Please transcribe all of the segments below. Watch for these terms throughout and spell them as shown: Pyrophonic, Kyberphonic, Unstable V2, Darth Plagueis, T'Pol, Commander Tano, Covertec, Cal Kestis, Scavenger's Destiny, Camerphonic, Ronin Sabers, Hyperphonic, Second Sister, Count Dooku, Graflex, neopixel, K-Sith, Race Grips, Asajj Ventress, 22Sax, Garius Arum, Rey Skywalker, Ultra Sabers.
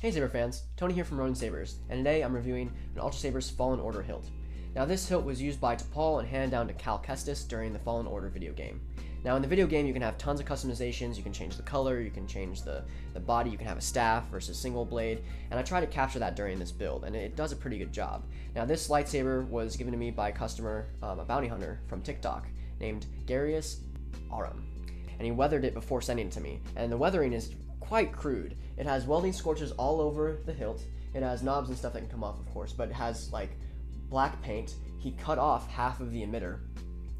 Hey Saber fans, Tony here from Ronin Sabers, and today I'm reviewing an Ultra Sabers Fallen Order hilt. Now this hilt was used by T'Pol and handed down to Cal Kestis during the Fallen Order video game. Now in the video game you can have tons of customizations, you can change the color, you can change the body, you can have a staff versus single blade, and I tried to capture that during this build, and it does a pretty good job. Now this lightsaber was given to me by a customer, a bounty hunter from TikTok, named Garius Arum, and he weathered it before sending it to me, and the weathering is quite crude. It has welding scorches all over the hilt, it has knobs and stuff that can come off of course, but it has like black paint. He cut off half of the emitter.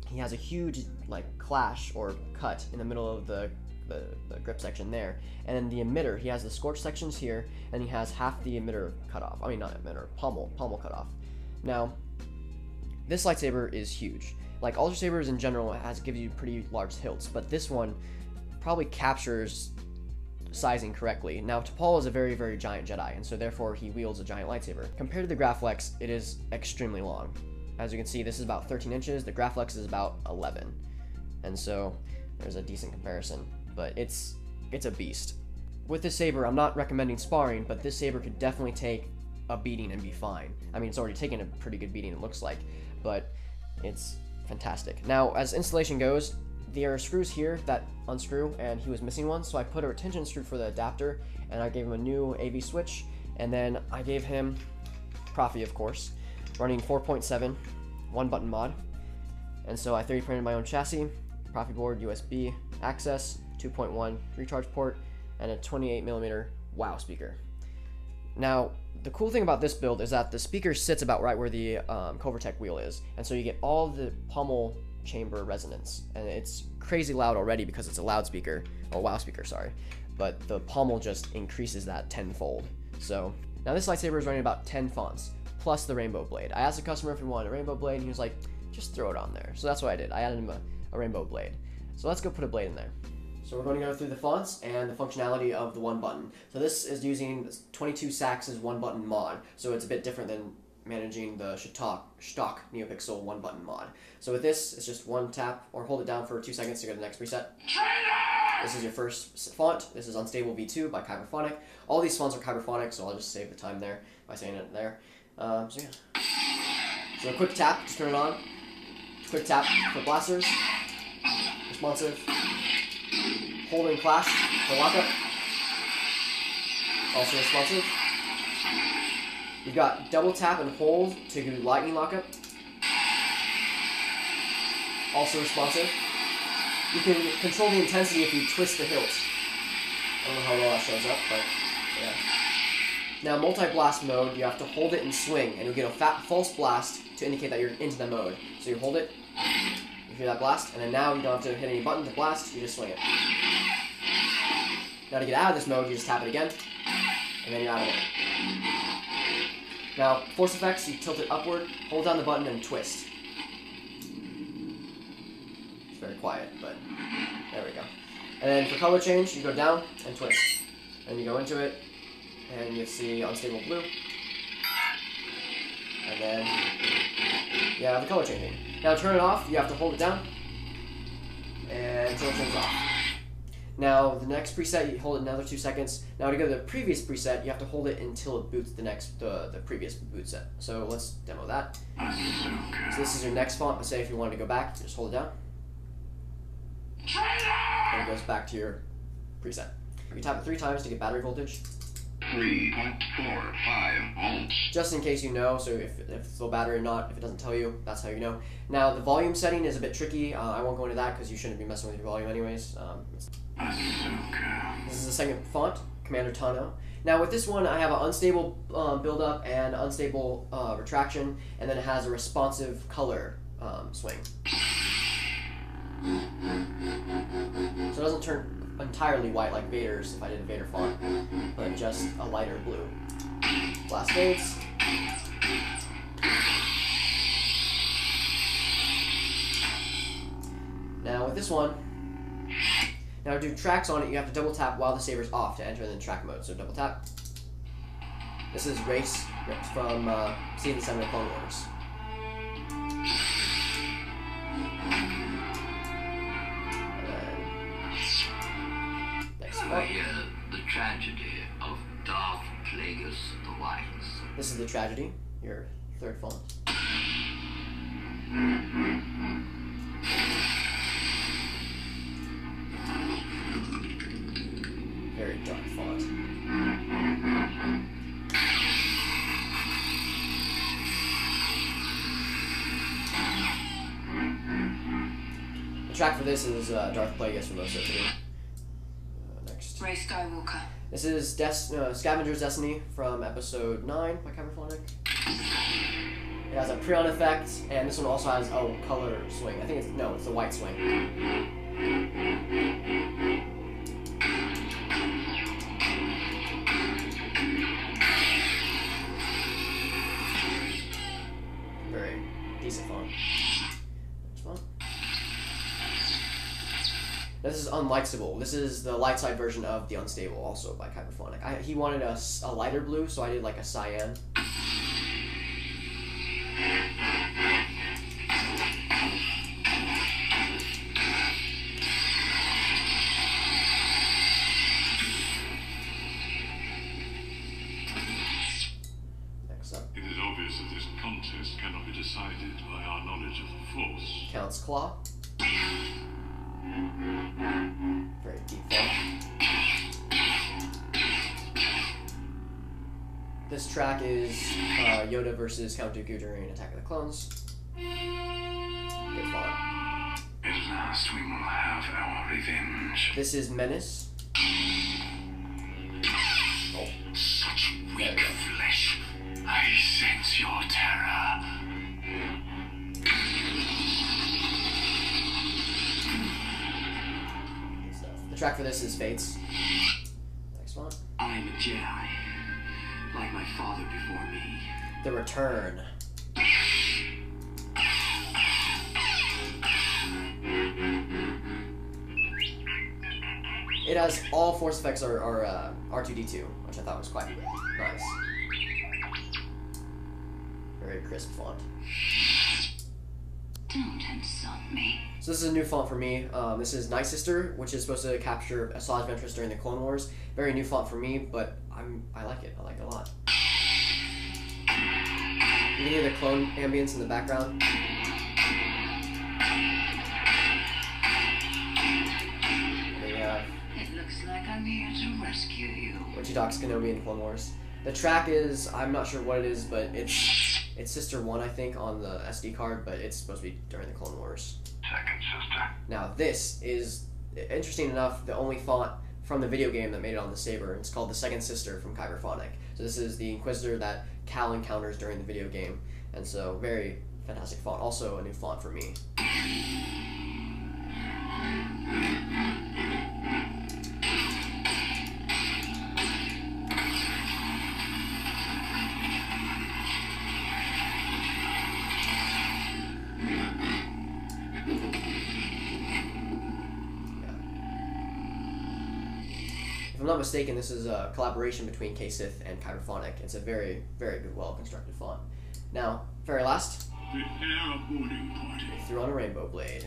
He has a huge like clash or cut in the middle of the grip section there, and then the emitter, he has the scorch sections here, and he has half the emitter cut off. I mean not emitter, pommel cut off. Now this lightsaber is huge. Like Ultra Sabers in general gives you pretty large hilts, but this one probably captures sizing correctly. Now T'Pol is a very, very giant Jedi, and so therefore he wields a giant lightsaber. Compared to the Graflex, it is extremely long. As you can see, this is about 13 inches, the Graflex is about 11. And so there's a decent comparison, but it's a beast. With this saber, I'm not recommending sparring, but this saber could definitely take a beating and be fine. I mean, it's already taken a pretty good beating, it looks like, but it's fantastic. Now, as installation goes, there are screws here that unscrew, and he was missing one, so I put a retention screw for the adapter, and I gave him a new AV switch, and then I gave him Proffie, of course, running 4.7, one button mod, and so I 3D printed my own chassis, Proffie board, USB access, 2.1 recharge port, and a 28mm WOW speaker. Now, the cool thing about this build is that the speaker sits about right where the Covertec wheel is, and so you get all the pommel chamber resonance, and it's crazy loud already because it's a loudspeaker, or WOW speaker, sorry, but the pommel just increases that tenfold. So now this lightsaber is running about 10 fonts plus the rainbow blade. I asked the customer if he wanted a rainbow blade, and he was like, just throw it on there. So that's what I did. I added him a rainbow blade. So let's go put a blade in there. So we're going to go through the fonts and the functionality of the one button. So this is using 22Sax's one button mod, so it's a bit different than managing the stock neopixel one button mod. So with this, it's just one tap or hold it down for 2 seconds to go to the next preset. This is your first font. This is Unstable V2 by Kyberphonic. All these fonts are Kyberphonic, so I'll just save the time there by saying it there. So yeah. So a quick tap, just turn it on. Quick tap for blasters. Responsive. Hold and clash for lockup. Also responsive. You've got double tap and hold to do lightning lockup. Also responsive. You can control the intensity if you twist the hilt. I don't know how well that shows up, but yeah. Now multi-blast mode, you have to hold it and swing, and you'll get a false blast to indicate that you're into the mode. So you hold it, you hear that blast, and then now you don't have to hit any button to blast, you just swing it. Now to get out of this mode, you just tap it again, and then you're out of it. Now, force effects, you tilt it upward, hold down the button, and twist. It's very quiet, but there we go. And then for color change, you go down and twist. And you go into it, and you see unstable blue. And then, yeah, the color changing. Now turn it off, you have to hold it down, and until it turns off. Now, the next preset, you hold it another 2 seconds. Now, to go to the previous preset, you have to hold it until it boots the next, the previous boot set. So, let's demo that. So, this is your next font. Let's say if you wanted to go back, just hold it down. And it goes back to your preset. You tap it 3 times to get battery voltage. 3.45 volts. Just in case you know, so if it's low battery or not, if it doesn't tell you, that's how you know. Now, the volume setting is a bit tricky. I won't go into that because you shouldn't be messing with your volume anyways. This is the second font, Commander Tano. Now with this one, I have an unstable build-up and unstable retraction, and then it has a responsive color swing. So it doesn't turn entirely white like Vader's, if I did a Vader font, but just a lighter blue. Blast fades. Now with this one, now to do tracks on it, you have to double tap while the saber's off to enter the track mode. So double tap. This is Race Grips from Season 7 of Clone Wars. And then, next one. The tragedy of Darth Plagueis. the tragedy, your third font. Very dark font. The track for this is Darth Plagueis from OSO 2. Next. Rey Skywalker. This is Scavenger's Destiny from episode 9 by Camerphonic. It has a prion effect, and this one also has a color swing. I think it's, no, it's the white swing. Very decent font. Next one. This is Unlikestable. This is the light side version of the Unstable, also by Hyperphonic. He wanted a lighter blue, so I did like a cyan. Next up. It is obvious that this contest cannot be decided by our knowledge of the Force. Count's Claw. Very deep fun. This track is Yoda versus Count Dooku during Attack of the Clones. Good fun. At last we will have our revenge. This is Menace. Oh. Such weak flesh. I sense your terror. The track for this is Fates. Next one. I am a Jedi, like my father before me. The Return. It has all force effects are R2-D2, which I thought was quite nice. Very crisp font. Don't insult me. So this is a new font for me. This is 22Sax, which is supposed to capture Asajj Ventress during the Clone Wars. Very new font for me, but I like it. I like it a lot. You can hear the clone ambience in the background. It looks like I'm here to rescue you. Which docks Kenobi in Clone Wars. The track is, I'm not sure what it is, but it's Sister 1, I think, on the SD card, but it's supposed to be during the Clone Wars. Second Sister. Now this is, interesting enough, the only font from the video game that made it on the Saber. It's called the Second Sister from Kyberphonic. So this is the Inquisitor that Cal encounters during the video game. And so, very fantastic font. Also a new font for me. If I'm not mistaken, this is a collaboration between K-Sith and Pyrophonic. It's a very, very good, well-constructed font. Now, very last, prepare a boarding party. They threw on a rainbow blade.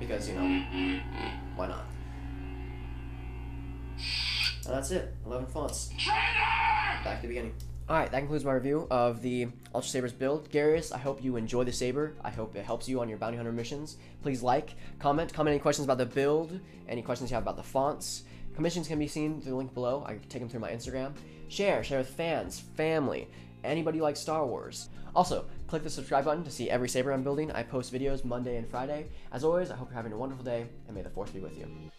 Because, you know, why not? And that's it. 11 fonts. Back to the beginning. Alright, that concludes my review of the Ultra Sabers build. Garius, I hope you enjoy the Saber. I hope it helps you on your bounty hunter missions. Please like, comment any questions about the build, any questions you have about the fonts. Commissions can be seen through the link below. I take them through my Instagram. Share with fans, family, anybody who likes Star Wars. Also, click the subscribe button to see every Saber I'm building. I post videos Monday and Friday. As always, I hope you're having a wonderful day, and may the Force be with you.